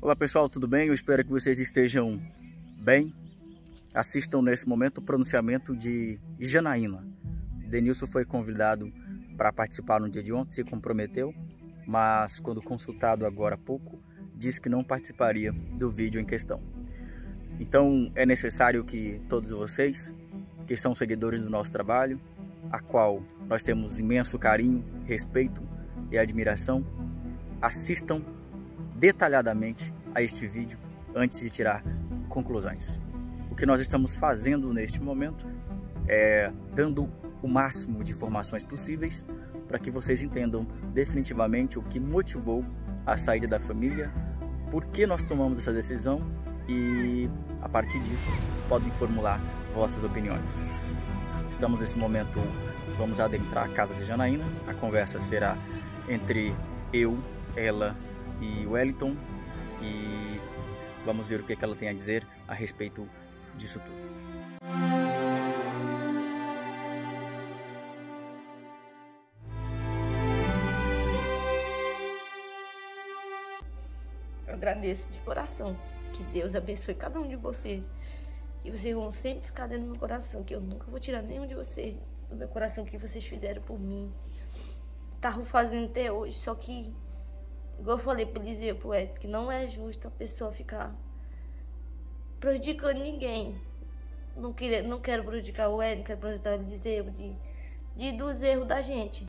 Olá pessoal, tudo bem? Eu espero que vocês estejam bem. Assistam nesse momento o pronunciamento de Janaína. Denilson foi convidado para participar no dia de ontem, se comprometeu, mas quando consultado agora há pouco, disse que não participaria do vídeo em questão. Então é necessário que todos vocês, que são seguidores do nosso trabalho, a qual nós temos imenso carinho, respeito e admiração, assistam detalhadamente a este vídeo antes de tirar conclusões. O que nós estamos fazendo neste momento é dando o máximo de informações possíveis para que vocês entendam definitivamente o que motivou a saída da família, por que nós tomamos essa decisão e, a partir disso, podem formular vossas opiniões. Estamos nesse momento, vamos adentrar a casa de Janaína. A conversa será entre eu, ela e Wellington e vamos ver o que ela tem a dizer a respeito disso tudo. Eu agradeço de coração, que Deus abençoe cada um de vocês, que vocês vão sempre ficar dentro do meu coração, que eu nunca vou tirar nenhum de vocês do meu coração, que vocês fizeram por mim, estavam fazendo até hoje, só que igual eu falei pro Eliseu, pro Ed, que não é justo a pessoa ficar prejudicando ninguém. Não quero prejudicar o Ed, não quero prejudicar o Eliseu dos erros da gente.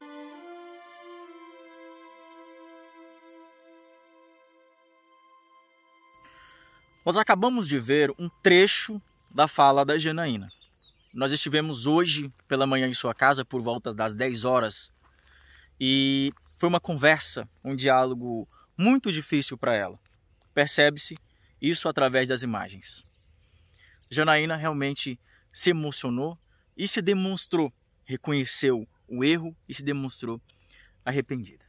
Nós acabamos de ver um trecho da fala da Janaína. Nós estivemos hoje pela manhã em sua casa por volta das 10 horas e foi uma conversa, um diálogo muito difícil para ela. Percebe-se isso através das imagens. Janaína realmente se emocionou e se demonstrou, reconheceu o erro e se demonstrou arrependida.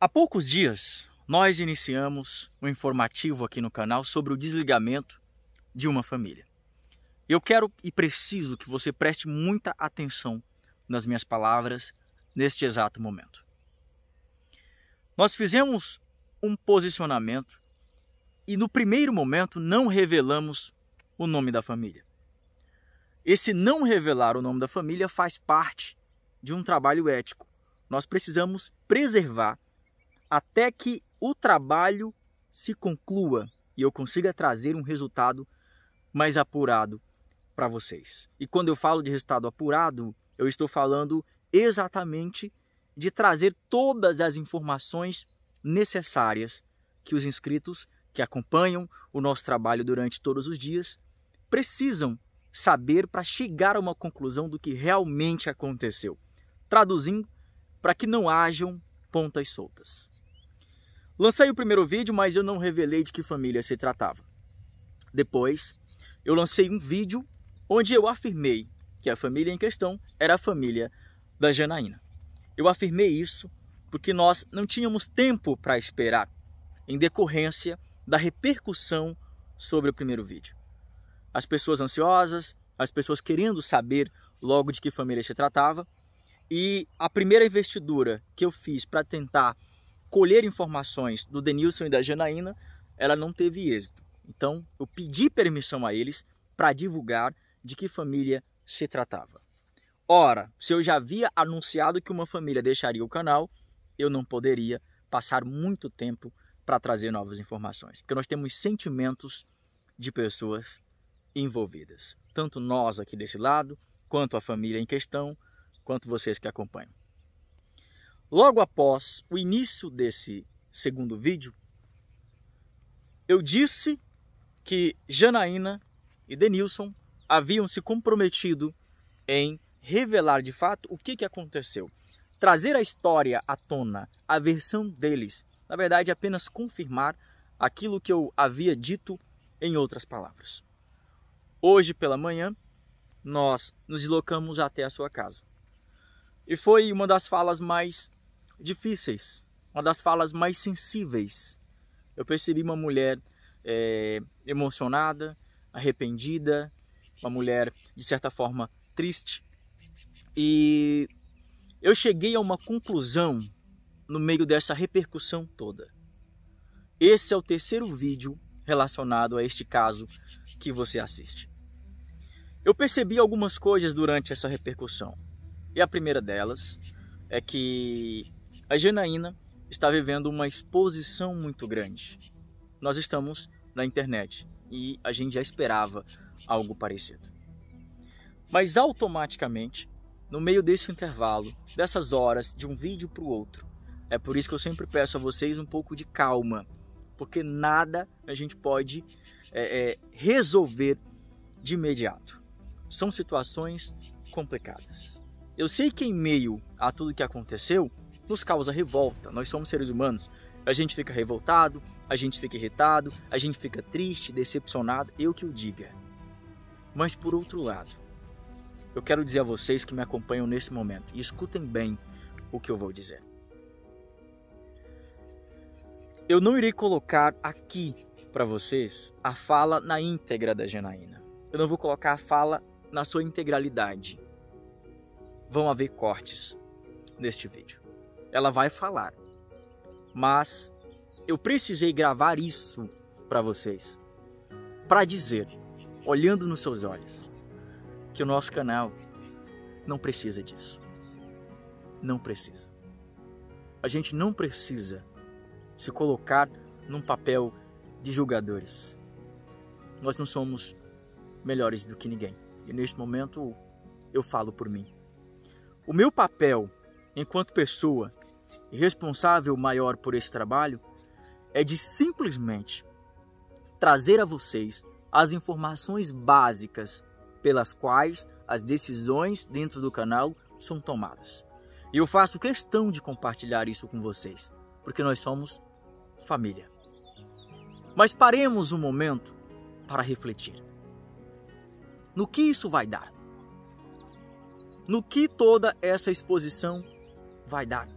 Há poucos dias, nós iniciamos um informativo aqui no canal sobre o desligamento de uma família. Eu quero e preciso que você preste muita atenção nas minhas palavras neste exato momento. Nós fizemos um posicionamento e no primeiro momento não revelamos o nome da família. Esse não revelar o nome da família faz parte de um trabalho ético. Nós precisamos preservar até que o trabalho se conclua e eu consiga trazer um resultado mais apurado para vocês. E quando eu falo de resultado apurado, eu estou falando exatamente de trazer todas as informações necessárias que os inscritos que acompanham o nosso trabalho durante todos os dias precisam saber para chegar a uma conclusão do que realmente aconteceu, traduzindo para que não hajam pontas soltas. Lancei o primeiro vídeo, mas eu não revelei de que família se tratava. Depois, eu lancei um vídeo onde eu afirmei que a família em questão era a família da Janaína. Eu afirmei isso porque nós não tínhamos tempo para esperar, em decorrência da repercussão sobre o primeiro vídeo. As pessoas ansiosas, as pessoas querendo saber logo de que família se tratava, e a primeira investidura que eu fiz para tentar colher informações do Denilson e da Janaína, ela não teve êxito. Então, eu pedi permissão a eles para divulgar de que família se tratava. Ora, se eu já havia anunciado que uma família deixaria o canal, eu não poderia passar muito tempo para trazer novas informações, porque nós temos sentimentos de pessoas envolvidas, tanto nós aqui desse lado, quanto a família em questão, quanto vocês que acompanham. Logo após o início desse segundo vídeo, eu disse que Janaína e Denilson haviam se comprometido em revelar de fato o que aconteceu. Trazer a história à tona, a versão deles. Na verdade, apenas confirmar aquilo que eu havia dito em outras palavras. Hoje pela manhã, nós nos deslocamos até a sua casa. E foi uma das falas mais difíceis, uma das falas mais sensíveis. Eu percebi uma mulher emocionada, arrependida, uma mulher, de certa forma, triste. E eu cheguei a uma conclusão no meio dessa repercussão toda. Esse é o terceiro vídeo relacionado a este caso que você assiste. Eu percebi algumas coisas durante essa repercussão. E a primeira delas é que a Janaína está vivendo uma exposição muito grande. Nós estamos na internet e a gente já esperava algo parecido. Mas automaticamente, no meio desse intervalo, dessas horas de um vídeo para o outro, é por isso que eu sempre peço a vocês um pouco de calma, porque nada a gente pode resolver de imediato. São situações complicadas. Eu sei que em meio a tudo que aconteceu, nos causa revolta. Nós somos seres humanos, a gente fica revoltado, a gente fica irritado, a gente fica triste, decepcionado, eu que o diga. Mas por outro lado, eu quero dizer a vocês que me acompanham nesse momento, e escutem bem o que eu vou dizer. Eu não irei colocar aqui para vocês a fala na íntegra da Janaína. Eu não vou colocar a fala na sua integralidade. Vão haver cortes neste vídeo. Ela vai falar, mas eu precisei gravar isso para vocês, para dizer, olhando nos seus olhos, que o nosso canal não precisa disso. Não precisa. A gente não precisa se colocar num papel de julgadores. Nós não somos melhores do que ninguém. E neste momento eu falo por mim. O meu papel enquanto pessoa responsável maior por esse trabalho é de simplesmente trazer a vocês as informações básicas pelas quais as decisões dentro do canal são tomadas. E eu faço questão de compartilhar isso com vocês, porque nós somos família. Mas paremos um momento para refletir. No que isso vai dar? No que toda essa exposição vai dar?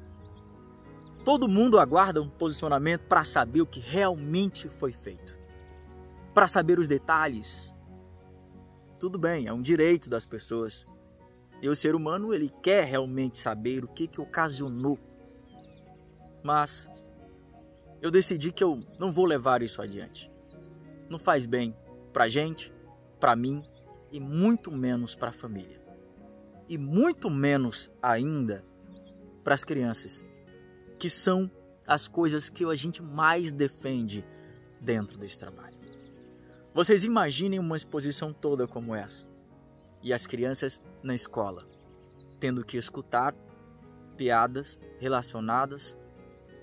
Todo mundo aguarda um posicionamento para saber o que realmente foi feito, para saber os detalhes. Tudo bem, é um direito das pessoas. E o ser humano, ele quer realmente saber o que ocasionou. Mas eu decidi que eu não vou levar isso adiante. Não faz bem pra gente, pra mim e muito menos pra família. E muito menos ainda para as crianças, que são as coisas que a gente mais defende dentro desse trabalho. Vocês imaginem uma exposição toda como essa, e as crianças na escola, tendo que escutar piadas relacionadas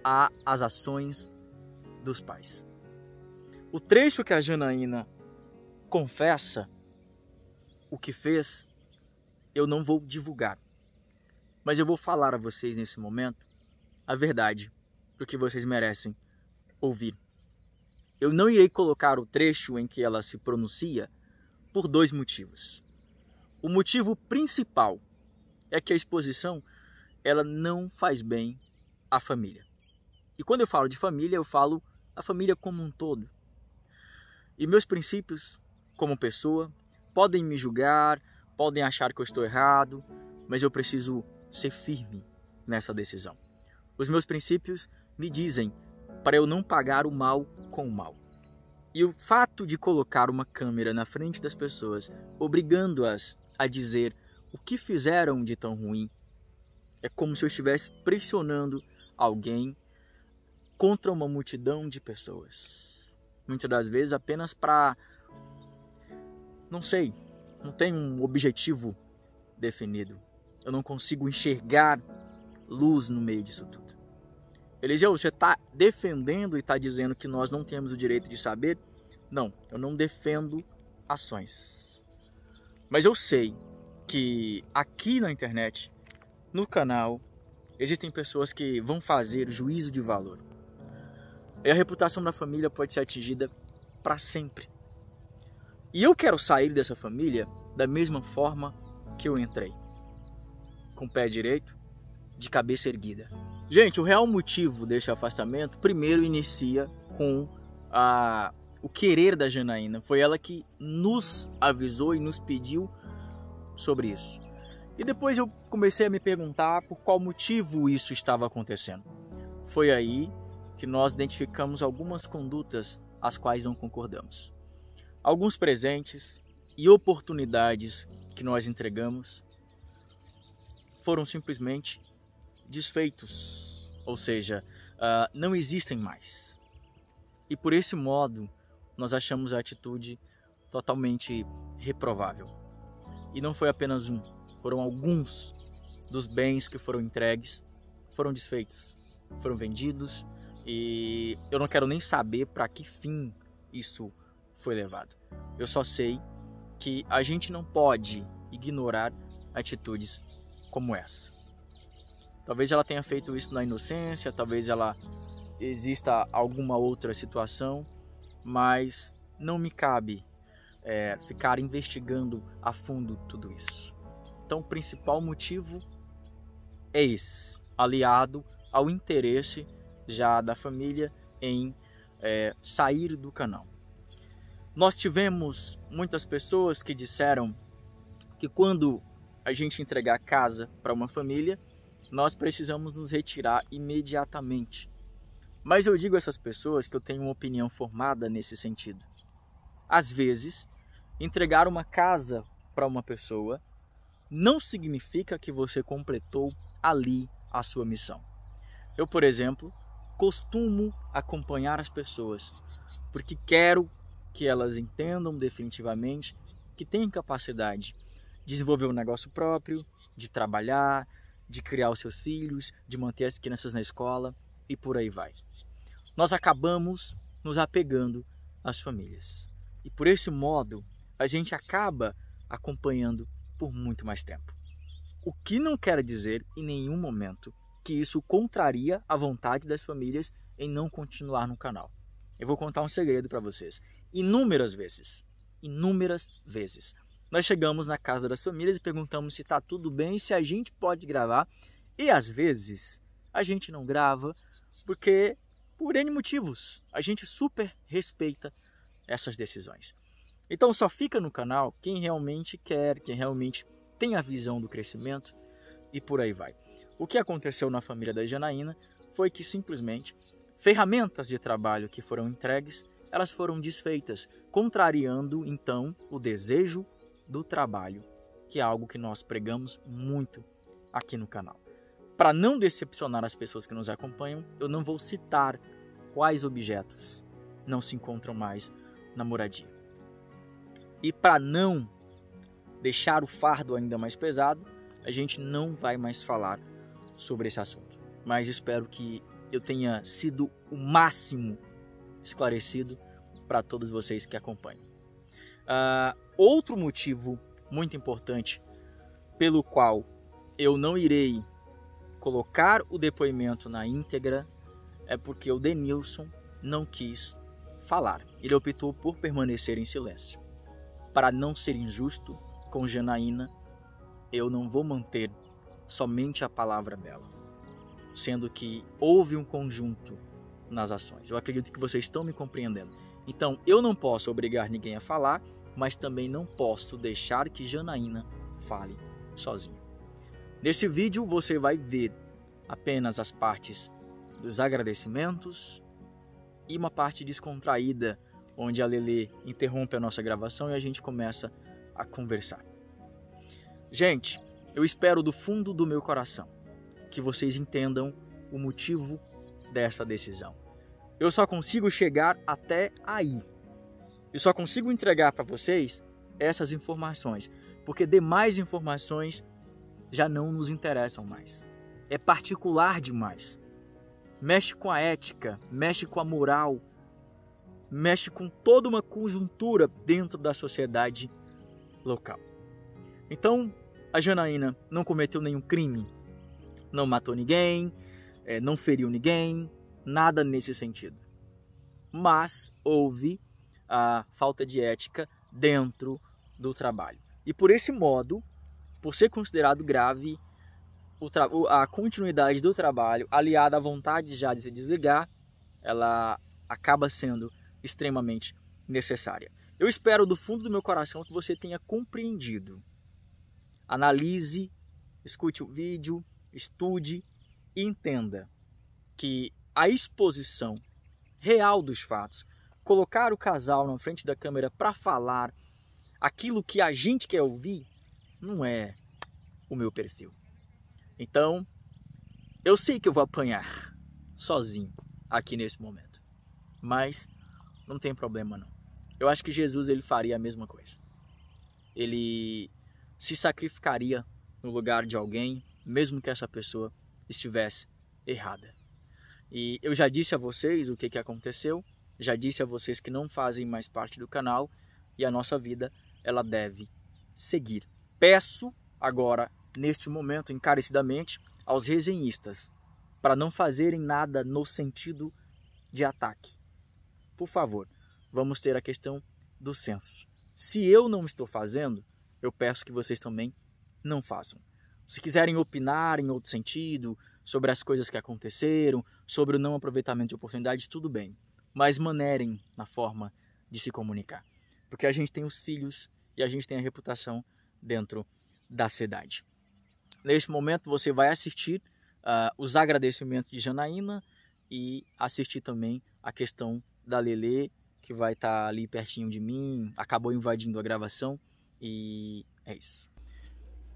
às ações dos pais. O trecho que a Janaína confessa o que fez, eu não vou divulgar, mas eu vou falar a vocês nesse momento a verdade, porque vocês merecem ouvir. Eu não irei colocar o trecho em que ela se pronuncia por dois motivos. O motivo principal é que a exposição, ela não faz bem à família. E quando eu falo de família, eu falo a família como um todo. E meus princípios como pessoa podem me julgar, podem achar que eu estou errado, mas eu preciso ser firme nessa decisão. Os meus princípios me dizem para eu não pagar o mal com o mal. E o fato de colocar uma câmera na frente das pessoas, obrigando-as a dizer o que fizeram de tão ruim, é como se eu estivesse pressionando alguém contra uma multidão de pessoas. Muitas das vezes apenas para, não sei, não tem um objetivo definido. Eu não consigo enxergar luz no meio disso tudo. Eliseu, você está defendendo e está dizendo que nós não temos o direito de saber? Não, eu não defendo ações. Mas eu sei que aqui na internet, no canal, existem pessoas que vão fazer juízo de valor. E a reputação da família pode ser atingida para sempre. E eu quero sair dessa família da mesma forma que eu entrei. Com o pé direito, de cabeça erguida. Gente, o real motivo desse afastamento, primeiro inicia com o querer da Janaína. Foi ela que nos avisou e nos pediu sobre isso. E depois eu comecei a me perguntar por qual motivo isso estava acontecendo. Foi aí que nós identificamos algumas condutas às quais não concordamos. Alguns presentes e oportunidades que nós entregamos foram simplesmente desfeitos, ou seja, não existem mais. E por esse modo, nós achamos a atitude totalmente reprovável. E não foi apenas um, foram alguns dos bens que foram entregues, foram desfeitos, foram vendidos, e eu não quero nem saber para que fim isso foi levado. Eu só sei que a gente não pode ignorar atitudes como essa. Talvez ela tenha feito isso na inocência, talvez ela exista alguma outra situação, mas não me cabe ficar investigando a fundo tudo isso. Então, o principal motivo é esse, aliado ao interesse já da família em sair do canal. Nós tivemos muitas pessoas que disseram que quando a gente entregar a casa para uma família, nós precisamos nos retirar imediatamente. Mas eu digo a essas pessoas que eu tenho uma opinião formada nesse sentido. Às vezes, entregar uma casa para uma pessoa não significa que você completou ali a sua missão. Eu, por exemplo, costumo acompanhar as pessoas porque quero que elas entendam definitivamente que têm capacidade de desenvolver um negócio próprio, de trabalhar, de criar os seus filhos, de manter as crianças na escola e por aí vai. Nós acabamos nos apegando às famílias e por esse modo a gente acaba acompanhando por muito mais tempo. O que não quer dizer em nenhum momento que isso contraria a vontade das famílias em não continuar no canal. Eu vou contar um segredo para vocês. Inúmeras vezes, nós chegamos na casa das famílias e perguntamos se está tudo bem, se a gente pode gravar, e às vezes a gente não grava porque, por N motivos, a gente super respeita essas decisões. Então só fica no canal quem realmente quer, quem realmente tem a visão do crescimento e por aí vai. O que aconteceu na família da Janaína foi que simplesmente ferramentas de trabalho que foram entregues, elas foram desfeitas, contrariando então o desejo do trabalho, que é algo que nós pregamos muito aqui no canal. Para não decepcionar as pessoas que nos acompanham, eu não vou citar quais objetos não se encontram mais na moradia. E para não deixar o fardo ainda mais pesado, a gente não vai mais falar sobre esse assunto. Mas espero que eu tenha sido o máximo esclarecido para todos vocês que acompanham. Outro motivo muito importante pelo qual eu não irei colocar o depoimento na íntegra é porque o Denilson não quis falar. Ele optou por permanecer em silêncio. Para não ser injusto com Janaína, eu não vou manter somente a palavra dela, sendo que houve um conjunto nas ações. Eu acredito que vocês estão me compreendendo. Então, eu não posso obrigar ninguém a falar, mas também não posso deixar que Janaína fale sozinha. Nesse vídeo você vai ver apenas as partes dos agradecimentos e uma parte descontraída, onde a Lelê interrompe a nossa gravação e a gente começa a conversar. Gente, eu espero do fundo do meu coração que vocês entendam o motivo dessa decisão. Eu só consigo chegar até aí. Eu só consigo entregar para vocês essas informações, porque demais informações já não nos interessam mais. É particular demais. Mexe com a ética, mexe com a moral, mexe com toda uma conjuntura dentro da sociedade local. Então, a Janaína não cometeu nenhum crime, não matou ninguém, não feriu ninguém, nada nesse sentido. Mas houve a falta de ética dentro do trabalho. E por esse modo, por ser considerado grave, a continuidade do trabalho, aliada à vontade já de se desligar, ela acaba sendo extremamente necessária. Eu espero do fundo do meu coração que você tenha compreendido. Analise, escute o vídeo, estude e entenda que a exposição real dos fatos, colocar o casal na frente da câmera para falar aquilo que a gente quer ouvir, não é o meu perfil. Então, eu sei que eu vou apanhar sozinho aqui nesse momento, mas não tem problema não. Eu acho que Jesus, ele faria a mesma coisa. Ele se sacrificaria no lugar de alguém, mesmo que essa pessoa estivesse errada. E eu já disse a vocês o que aconteceu, já disse a vocês que não fazem mais parte do canal e a nossa vida, ela deve seguir. Peço agora, neste momento, encarecidamente, aos resenhistas para não fazerem nada no sentido de ataque. Por favor, vamos ter a questão do senso. Se eu não estou fazendo, eu peço que vocês também não façam. Se quiserem opinar em outro sentido, sobre as coisas que aconteceram, sobre o não aproveitamento de oportunidades, tudo bem. Mas manerem na forma de se comunicar. Porque a gente tem os filhos e a gente tem a reputação dentro da cidade. Neste momento você vai assistir os agradecimentos de Janaína e assistir também a questão da Lelê, que vai estar ali pertinho de mim, acabou invadindo a gravação e é isso.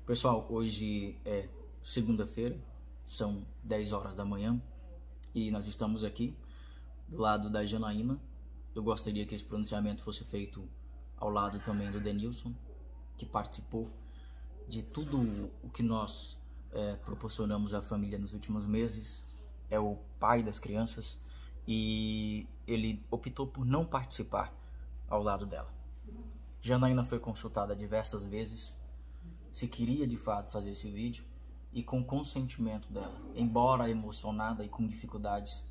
Pessoal, hoje é segunda-feira, são 10 horas da manhã e nós estamos aqui do lado da Janaína. Eu gostaria que esse pronunciamento fosse feito ao lado também do Denilson, que participou de tudo o que nós proporcionamos à família nos últimos meses. É o pai das crianças e ele optou por não participar ao lado dela. Janaína foi consultada diversas vezes se queria de fato fazer esse vídeo e com consentimento dela, embora emocionada e com dificuldades,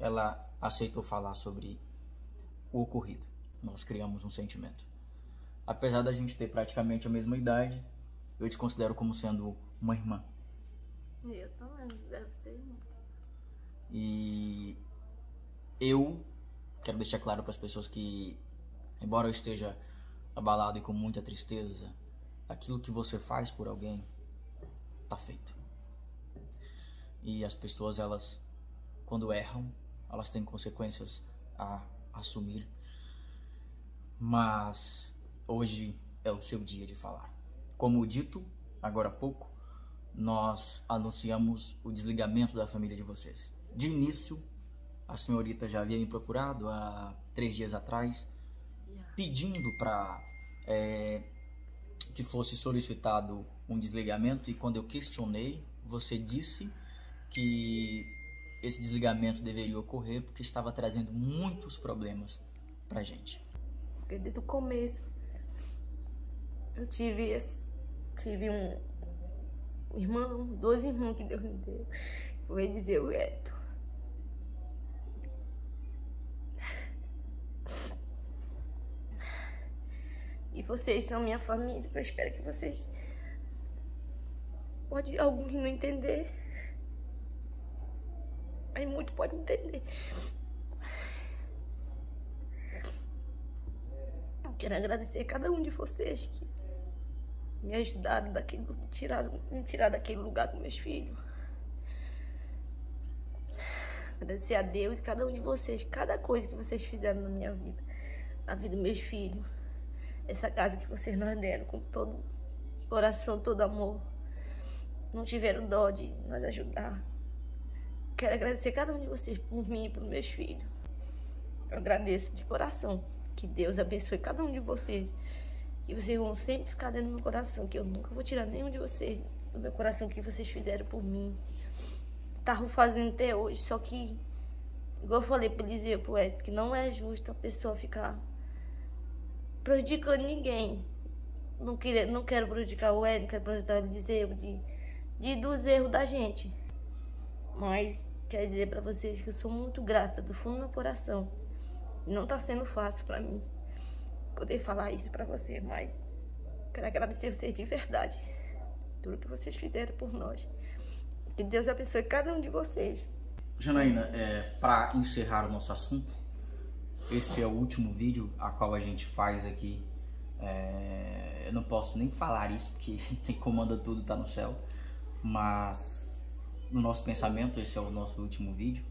ela aceitou falar sobre o ocorrido. Nós criamos um sentimento. Apesar da gente ter praticamente a mesma idade, eu te considero como sendo uma irmã. Eu também, deve ser irmã. E eu quero deixar claro para as pessoas que, embora eu esteja abalado e com muita tristeza, aquilo que você faz por alguém tá feito. E as pessoas, elas, quando erram, elas têm consequências a assumir. Mas hoje é o seu dia de falar. Como dito agora há pouco, nós anunciamos o desligamento da família de vocês. De início, a senhorita já havia me procurado há 3 dias atrás, pedindo para que fosse solicitado um desligamento. E quando eu questionei, você disse que esse desligamento deveria ocorrer porque estava trazendo muitos problemas para a gente. Porque desde o começo eu tive um irmão, 2 irmãos que Deus me deu. Vou dizer o Wellington. E vocês são minha família, eu espero que vocês... Pode alguns não entender, mas muito pode entender. Eu quero agradecer a cada um de vocês que me ajudaram, me tiraram daquele lugar com meus filhos. Agradecer a Deus e cada um de vocês, cada coisa que vocês fizeram na minha vida, na vida dos meus filhos. Essa casa que vocês nos deram com todo coração, todo amor. Não tiveram dó de nos ajudar. Quero agradecer a cada um de vocês por mim e pelos meus filhos. Eu agradeço de coração. Que Deus abençoe cada um de vocês. E vocês vão sempre ficar dentro do meu coração, que eu nunca vou tirar nenhum de vocês do meu coração, que vocês fizeram por mim. Estavam fazendo até hoje, só que, igual eu falei para o Eliseu, que não é justo a pessoa ficar prejudicando ninguém. Não quero prejudicar o Wellington, não quero prejudicar o Eliseu, dos erros da gente. Mas quero dizer para vocês que eu sou muito grata do fundo do meu coração. Não tá sendo fácil para mim poder falar isso para vocês, mas quero agradecer a vocês de verdade tudo que vocês fizeram por nós. Que Deus abençoe cada um de vocês. Janaína, para encerrar o nosso assunto, este é o último vídeo a qual a gente faz aqui. Eu não posso nem falar isso porque quem comanda tudo tá no céu. Mas no nosso pensamento, esse é o nosso último vídeo.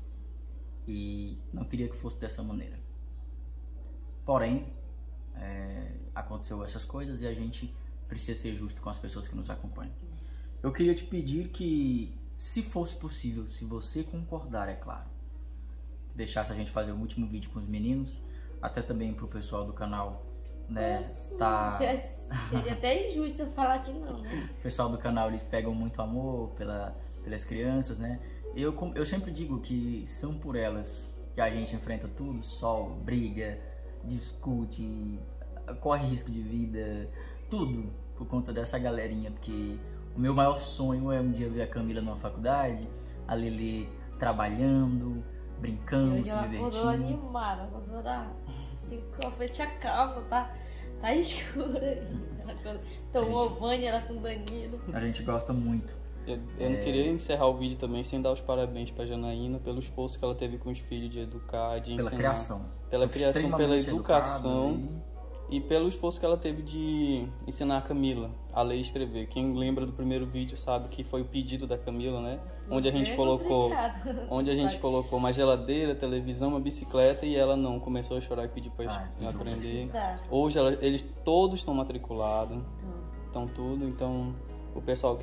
e não queria que fosse dessa maneira. Porém, aconteceu essas coisas e a gente precisa ser justo com as pessoas que nos acompanham. Eu queria te pedir que, se fosse possível, se você concordar, é claro, que deixasse a gente fazer o último vídeo com os meninos, até também pro pessoal do canal, né? Sim, tá... Seria até injusto eu falar que não, né? O pessoal do canal, eles pegam muito amor pelas crianças, né? Eu sempre digo que são por elas que a gente enfrenta tudo, sol, briga, discute, corre risco de vida, tudo por conta dessa galerinha, porque o meu maior sonho é um dia ver a Camila numa faculdade, a Lelê trabalhando, brincando, se divertindo. Acordou animada, acordou da 5 da frente, a calma, tá escura aí. Tomou banho, ela com Danilo. A gente gosta muito. Eu não queria encerrar o vídeo também sem dar os parabéns para Janaína pelo esforço que ela teve com os filhos de educar, de ensinar. Pela criação. Pela criação, pela educação e pelo esforço que ela teve de ensinar a Camila a ler e escrever. Quem lembra do primeiro vídeo sabe que foi o pedido da Camila, né? Onde a gente colocou uma geladeira, televisão, uma bicicleta, e ela não começou a chorar e pediu para aprender. Hoje eles todos estão matriculados, estão tudo. Então o pessoal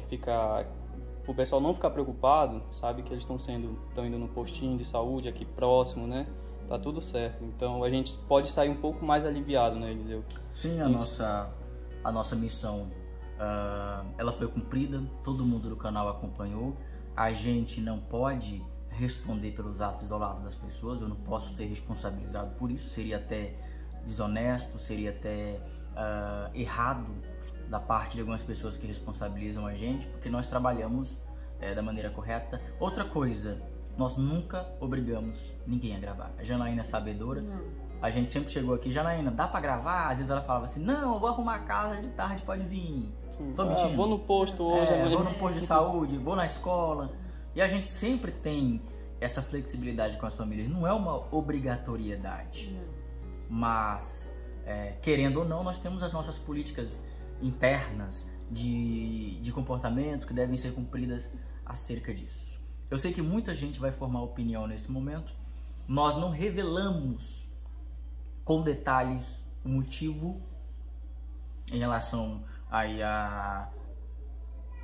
não ficar preocupado, sabe que eles estão indo no postinho de saúde aqui próximo, né? Tá tudo certo. Então a gente pode sair um pouco mais aliviado, né, Eliseu? Sim, a nossa missão, ela foi cumprida, todo mundo do canal acompanhou. A gente não pode responder pelos atos isolados das pessoas, eu não posso ser responsabilizado por isso, seria até desonesto, seria até errado da parte de algumas pessoas que responsabilizam a gente, porque nós trabalhamos da maneira correta. Outra coisa, nós nunca obrigamos ninguém a gravar. A Janaína é sabedora, a gente sempre chegou aqui, Janaína, dá pra gravar? Às vezes ela falava assim, não, eu vou arrumar a casa de tarde, pode vir. Vou no posto hoje. Vou no posto de saúde, vou na escola. E a gente sempre tem essa flexibilidade com as famílias, não é uma obrigatoriedade. Mas, querendo ou não, nós temos as nossas políticas internas de comportamento que devem ser cumpridas acerca disso. Eu sei que muita gente vai formar opinião nesse momento. Nós não revelamos com detalhes o motivo em relação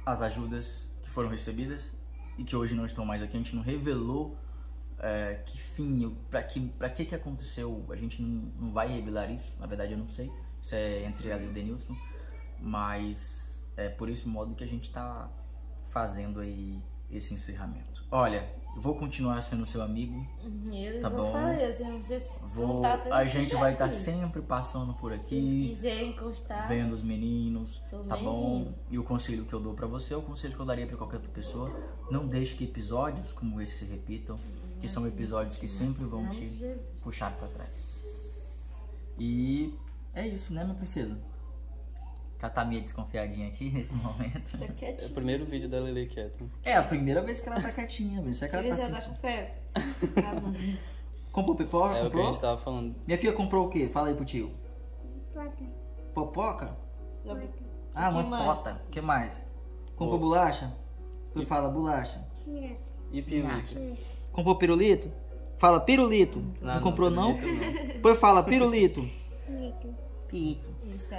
às ajudas que foram recebidas e que hoje não estão mais aqui. A gente não revelou que fim, pra que aconteceu. A gente não vai revelar isso. Na verdade, eu não sei. Isso é entre ela e o Denilson. Mas é por esse modo que a gente está fazendo aí esse encerramento. Olha, eu vou continuar sendo seu amigo, tá bom? A gente vai estar sempre passando por aqui, se quiser encostar, vendo os meninos, tá bom? E o conselho que eu dou para você é o conselho que eu daria para qualquer outra pessoa: não deixe que episódios como esse se repitam, que são episódios que sempre vão te puxar para trás. E é isso, né, minha princesa? Ela tá meio desconfiadinha aqui nesse momento. Tá quietinha. É o primeiro vídeo da Lelê quieta. É a primeira vez que ela tá quietinha. Será que ela tá sentindo? Comprou pipoca? É o que a gente tava falando. Minha filha comprou o quê? Fala aí pro tio. Pipoca. Popoca? Ah, uma tota. O que mais? Comprou bolacha? Tu fala bolacha. E pirulito. Comprou pirulito? Fala pirulito. Não comprou não? Pois fala pirulito. Pito.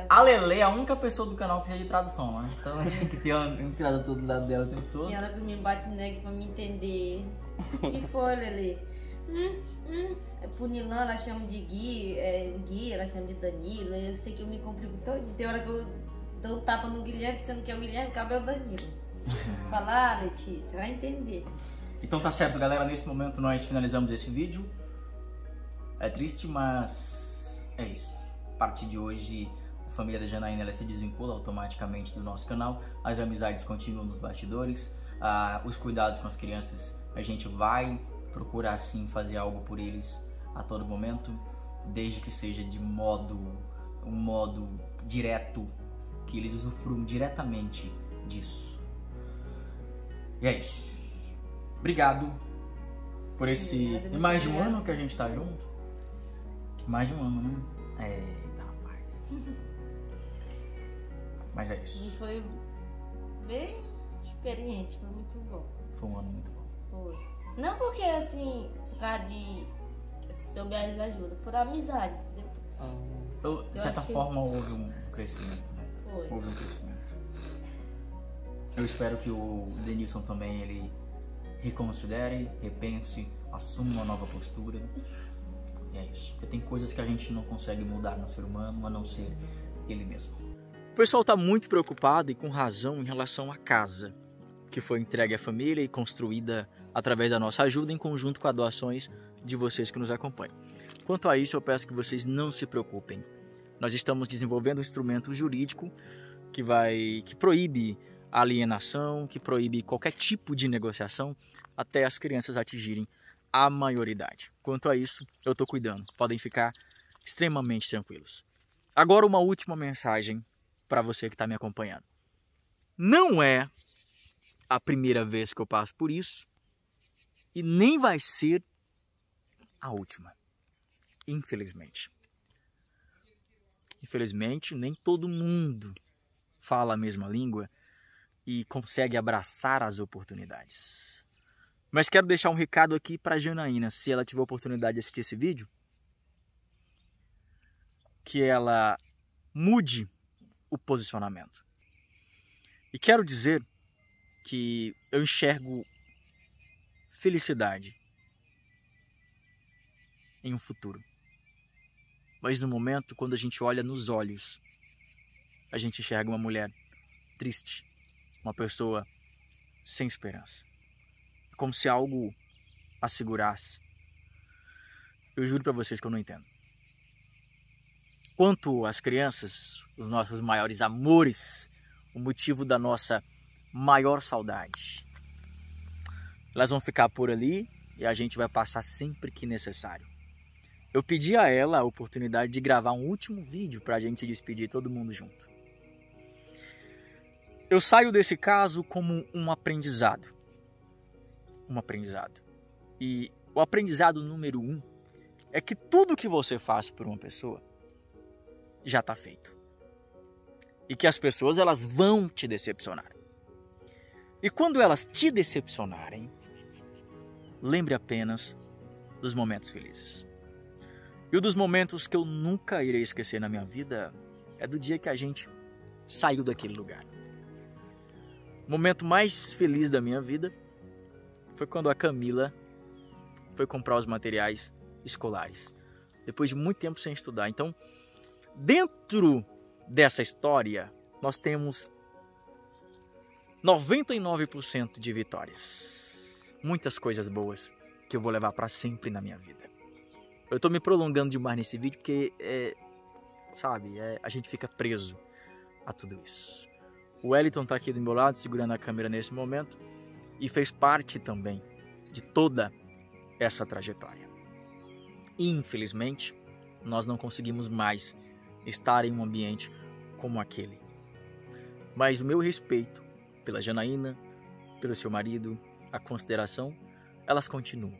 A Lelê é a única pessoa do canal que precisa de tradução, né? Então tinha que ter um tradutor do lado dela o tempo todo. Tem hora que me bate nega pra me entender. O que foi, Lelê? Punilã, ela chama de Gui, Gui, ela chama de Danilo. Eu sei que eu me complico todo. Tem hora que eu dou um tapa no Guilherme, pensando que é o Guilherme, cabe ao Danilo. Falar, Letícia, vai entender. Então tá certo, galera. Nesse momento nós finalizamos esse vídeo. É triste, mas é isso. A partir de hoje, a família da Janaína se desvincula automaticamente do nosso canal, as amizades continuam nos bastidores, os cuidados com as crianças, a gente vai procurar sim fazer algo por eles a todo momento, desde que seja de um modo direto, que eles usufruam diretamente disso. E é isso. Obrigado por esse... E mais de um ano que a gente tá junto? Mais de um ano, né? Rapaz. Mas é isso. Foi bem experiente, foi muito bom. Foi um ano muito bom. Foi. Não porque assim, por causa de sobre as ajudas, por amizade, entendeu? Então, de certa forma houve um crescimento, né? Foi. Houve um crescimento. Eu espero que o Denilson também ele reconsidere, repense, assuma uma nova postura. E é isso. Porque tem coisas que a gente não consegue mudar no ser humano, a não ser ele mesmo. O pessoal está muito preocupado e com razão em relação à casa, que foi entregue à família e construída através da nossa ajuda em conjunto com as doações de vocês que nos acompanham. Quanto a isso, eu peço que vocês não se preocupem. Nós estamos desenvolvendo um instrumento jurídico que proíbe a alienação, que proíbe qualquer tipo de negociação até as crianças atingirem a maioridade. Quanto a isso, eu estou cuidando. Podem ficar extremamente tranquilos. Agora uma última mensagem para você que está me acompanhando. Não é a primeira vez que eu passo por isso e nem vai ser a última, infelizmente. Infelizmente, nem todo mundo fala a mesma língua e consegue abraçar as oportunidades. Mas quero deixar um recado aqui para a Janaína, se ela tiver a oportunidade de assistir esse vídeo, que ela mude o posicionamento. E quero dizer que eu enxergo felicidade em um futuro. Mas no momento, quando a gente olha nos olhos, a gente enxerga uma mulher triste, uma pessoa sem esperança. Como se algo a segurasse. Eu juro para vocês que eu não entendo. Quanto às crianças, os nossos maiores amores, o motivo da nossa maior saudade. Elas vão ficar por ali e a gente vai passar sempre que necessário. Eu pedi a ela a oportunidade de gravar um último vídeo para a gente se despedir todo mundo junto. Eu saio desse caso como um aprendizado. Um aprendizado. E o aprendizado número 1 é que tudo que você faz por uma pessoa já está feito. E que as pessoas elas vão te decepcionar. E quando elas te decepcionarem, lembre apenas dos momentos felizes. E um dos momentos que eu nunca irei esquecer na minha vida é do dia que a gente saiu daquele lugar. O momento mais feliz da minha vida foi quando a Camila foi comprar os materiais escolares, depois de muito tempo sem estudar. Então, dentro dessa história, nós temos 99% de vitórias. Muitas coisas boas que eu vou levar para sempre na minha vida. Eu estou me prolongando demais nesse vídeo porque, a gente fica preso a tudo isso. O Wellington está aqui do meu lado, segurando a câmera nesse momento. E fez parte também de toda essa trajetória. Infelizmente, nós não conseguimos mais estar em um ambiente como aquele. Mas o meu respeito pela Janaína, pelo seu marido, a consideração, elas continuam.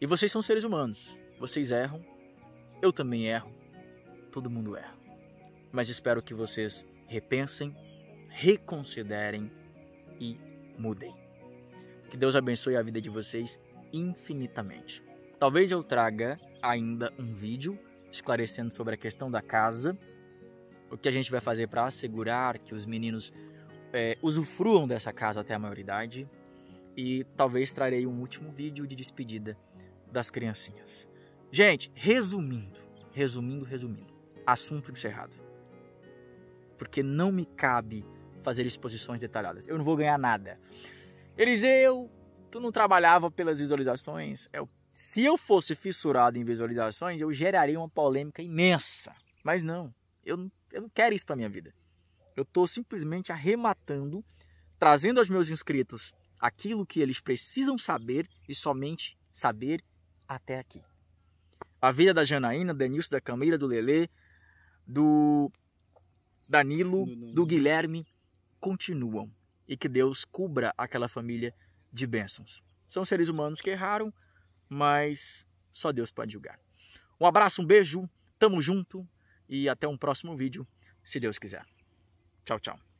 E vocês são seres humanos. Vocês erram, eu também erro, todo mundo erra. Mas espero que vocês repensem, reconsiderem e mudem. Que Deus abençoe a vida de vocês infinitamente. Talvez eu traga ainda um vídeo esclarecendo sobre a questão da casa, o que a gente vai fazer para assegurar que os meninos usufruam dessa casa até a maioridade, e talvez trarei um último vídeo de despedida das criancinhas. Gente, resumindo, assunto encerrado. Porque não me cabe fazer exposições detalhadas. Eu não vou ganhar nada. Eliseu, tu não trabalhava pelas visualizações? Se eu fosse fissurado em visualizações, eu geraria uma polêmica imensa. Mas não, eu não quero isso para minha vida. Eu estou simplesmente arrematando, trazendo aos meus inscritos aquilo que eles precisam saber e somente saber até aqui. A vida da Janaína, do Denilson, da Camila, do Lelê, do Danilo, do Guilherme continuam. E que Deus cubra aquela família de bênçãos. São seres humanos que erraram, mas só Deus pode julgar. Um abraço, um beijo, tamo junto e até um próximo vídeo, se Deus quiser. Tchau, tchau.